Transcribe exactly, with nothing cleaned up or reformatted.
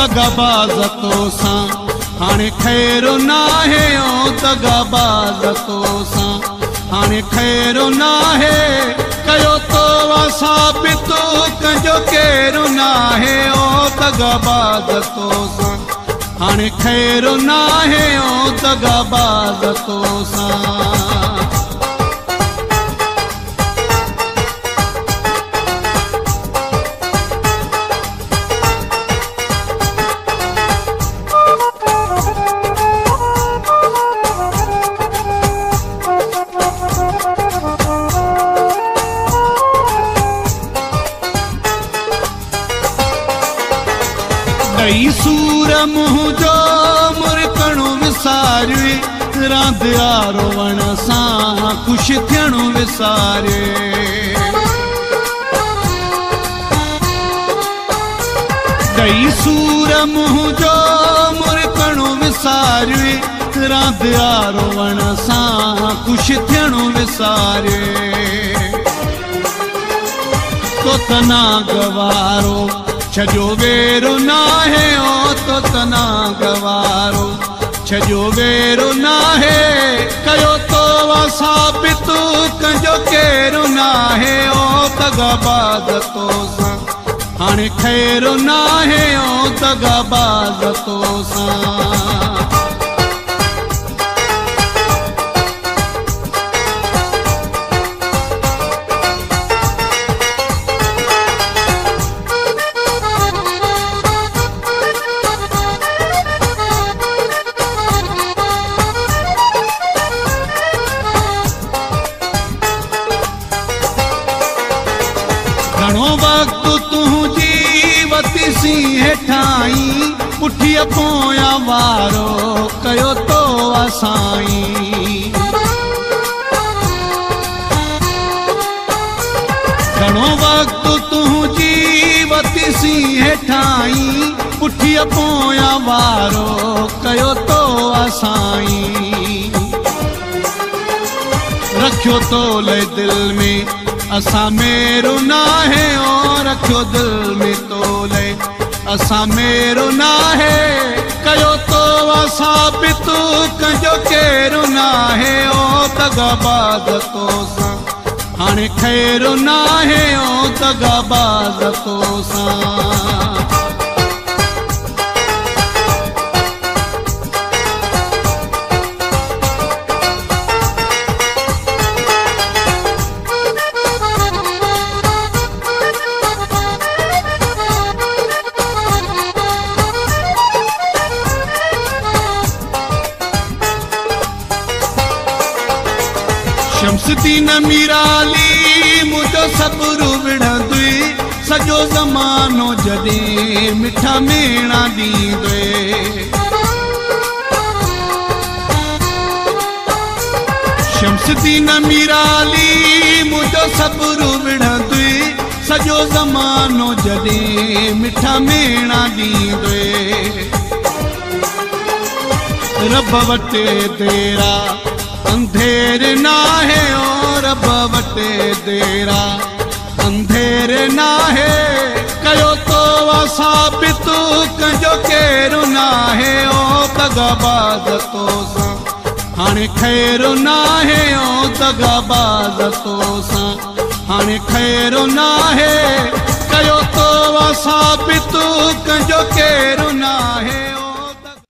दगाबाज तोसां हाणे खैर नाहे ओ दगाबाज तोसां हाणे खैर नाहे कयो तो साबित कंजो केर नाहे ओ दगाबाज तोसां हाणे खैर नाहे ओ दगाबाज तोसां। दई सूर मुझो मुरकणु विसारे रांध आरोवण सां खुश थियणु विसारे दई सूर मुझो मुरकणु विसारे रांध आरोवण सां खुश थियणु विसारे तो तना गवारो छजो वेरो नाहे ओ तो तना गवारो छजो वेरो नाहे कयो तो साबित कंजो केरो नाहे ओ दगाबाज तोसां हाणे खैर नाहे ओ दगाबाज तोसां। घणो वक्त तुझी वती सी हेठाई पुठी पोया वारो कयो तो असाई घणो वक्त तुझी वती सी हेठाई पुठी पोया वारो कयो तो असाई रखियो तो ले दिल में असा मेरो नाहे ओ रखियो दिल में तोले असा मेरो नाहे कयो तो साबित कंजो केरो नाहे ओ दगाबाज तोसां हाणे खैर नाहे ओ दगाबाज तोसां। शमसुद्दीन मीराली मुझो सब्र विढ़ी सजो ज़मानो जदीं मिठा मेणा दींदे शमसुद्दीन मीराली मुझो सब्र विढ़ी सजो ज़मानो जदीं मिठा मेणा दींदे रब वटे तेरा अंधेर नाहे ओ रब वटे तेरा अंधेर नाहे कयो तो साबित कंजो केरो नाहे ओ दगाबाज तोसां हाणे खैर नाहे ओ दगाबाज तोसां हाणे खैर नाहे कयो तो साबित कंजो केरो नाहे।